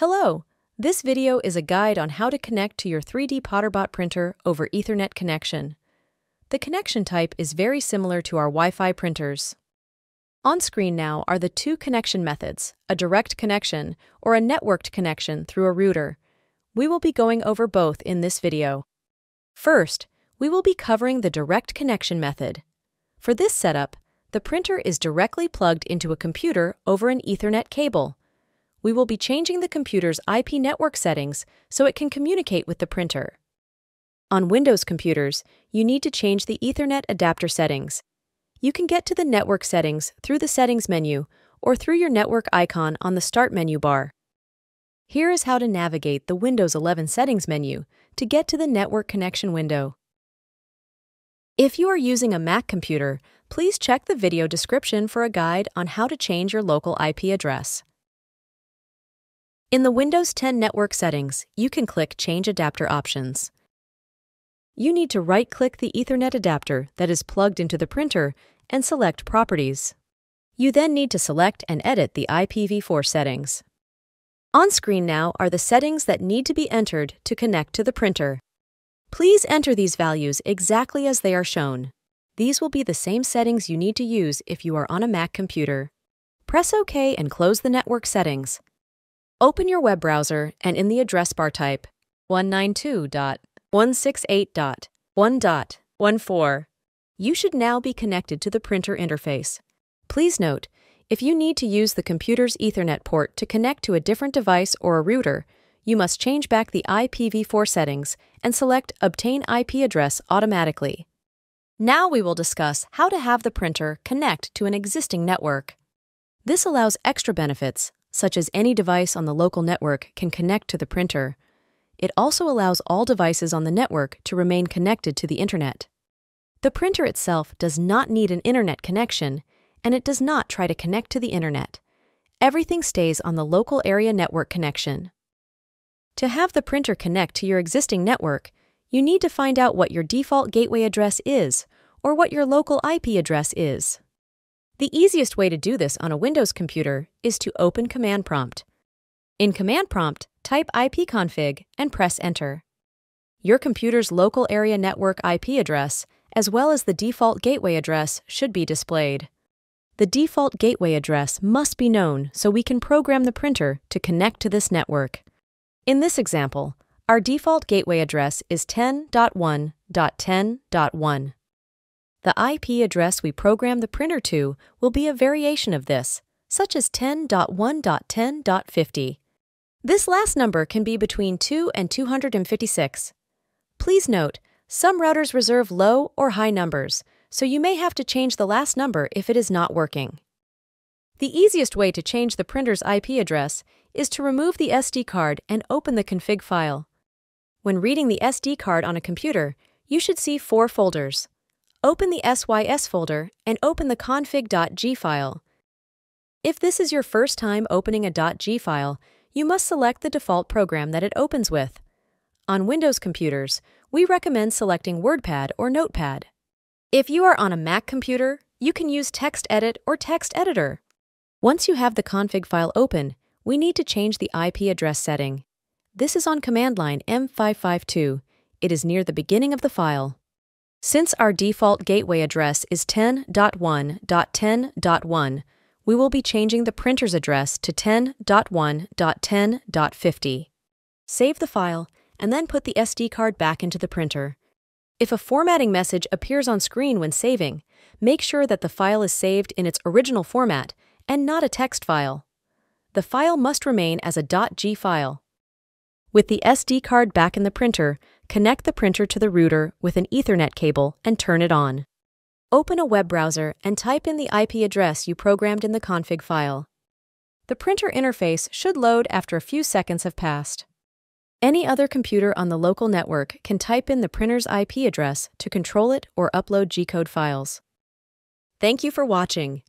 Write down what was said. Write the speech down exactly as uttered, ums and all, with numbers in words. Hello! This video is a guide on how to connect to your three D PotterBot printer over Ethernet connection. The connection type is very similar to our Wi-Fi printers. On screen now are the two connection methods, a direct connection or a networked connection through a router. We will be going over both in this video. First, we will be covering the direct connection method. For this setup, the printer is directly plugged into a computer over an Ethernet cable. We will be changing the computer's I P network settings so it can communicate with the printer. On Windows computers, you need to change the Ethernet adapter settings. You can get to the network settings through the settings menu or through your network icon on the start menu bar. Here is how to navigate the Windows eleven settings menu to get to the network connection window. If you are using a Mac computer, please check the video description for a guide on how to change your local I P address. In the Windows ten network settings, you can click Change Adapter Options. You need to right-click the Ethernet adapter that is plugged into the printer and select Properties. You then need to select and edit the I P v four settings. On screen now are the settings that need to be entered to connect to the printer. Please enter these values exactly as they are shown. These will be the same settings you need to use if you are on a Mac computer. Press OK and close the network settings. Open your web browser and in the address bar type one ninety-two dot one sixty-eight dot one dot fourteen. You should now be connected to the printer interface. Please note, if you need to use the computer's Ethernet port to connect to a different device or a router, you must change back the I P v four settings and select Obtain I P address automatically. Now we will discuss how to have the printer connect to an existing network. This allows extra benefits, such as any device on the local network can connect to the printer. It also allows all devices on the network to remain connected to the Internet. The printer itself does not need an Internet connection, and it does not try to connect to the Internet. Everything stays on the local area network connection. To have the printer connect to your existing network, you need to find out what your default gateway address is or what your local I P address is. The easiest way to do this on a Windows computer is to open Command Prompt. In Command Prompt, type I P config and press Enter. Your computer's local area network I P address, as well as the default gateway address, should be displayed. The default gateway address must be known so we can program the printer to connect to this network. In this example, our default gateway address is ten dot one dot ten dot one. The I P address we program the printer to will be a variation of this, such as ten dot one dot ten dot fifty. This last number can be between two and two hundred fifty-six. Please note, some routers reserve low or high numbers, so you may have to change the last number if it is not working. The easiest way to change the printer's I P address is to remove the S D card and open the config file. When reading the S D card on a computer, you should see four folders. Open the S Y S folder and open the config dot G file. If this is your first time opening a .g file, you must select the default program that it opens with. On Windows computers, we recommend selecting WordPad or Notepad. If you are on a Mac computer, you can use TextEdit or Text Editor. Once you have the config file open, we need to change the I P address setting. This is on command line M five five two. It is near the beginning of the file. Since our default gateway address is ten dot one dot ten dot one, we will be changing the printer's address to ten dot one dot ten dot fifty. Save the file and then put the S D card back into the printer. If a formatting message appears on screen when saving, make sure that the file is saved in its original format and not a text file. The file must remain as a .g file. With the S D card back in the printer, connect the printer to the router with an Ethernet cable and turn it on. Open a web browser and type in the I P address you programmed in the config file. The printer interface should load after a few seconds have passed. Any other computer on the local network can type in the printer's I P address to control it or upload G code files. Thank you for watching.